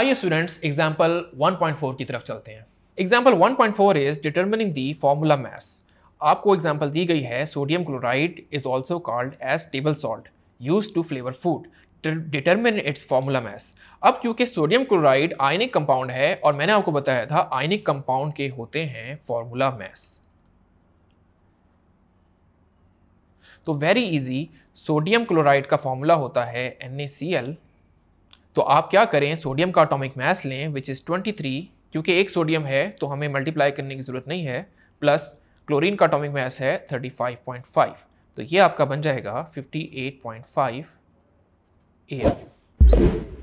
आइए students example 1.4 की तरफ चलते हैं। Example 1.4 is determining the formula mass. आपको एग्जाम्पल दी गई है sodium chloride is also called as table salt use to flavour food, determine its formula mass. अब क्योंकि सोडियम क्लोराइड आयनिक कंपाउंड है और मैंने आपको बताया था आयनिक कंपाउंड के होते हैं फॉर्मूला मास, तो वेरी इजी सोडियम क्लोराइड का फॉर्मूला होता है NaCl। तो आप क्या करें, सोडियम का एटॉमिक मास लें विच इज़ 23, क्योंकि एक सोडियम है तो हमें मल्टीप्लाई करने की ज़रूरत नहीं है, प्लस क्लोरीन का एटॉमिक मास है 35.5, तो ये आपका बन जाएगा 58.5 Al।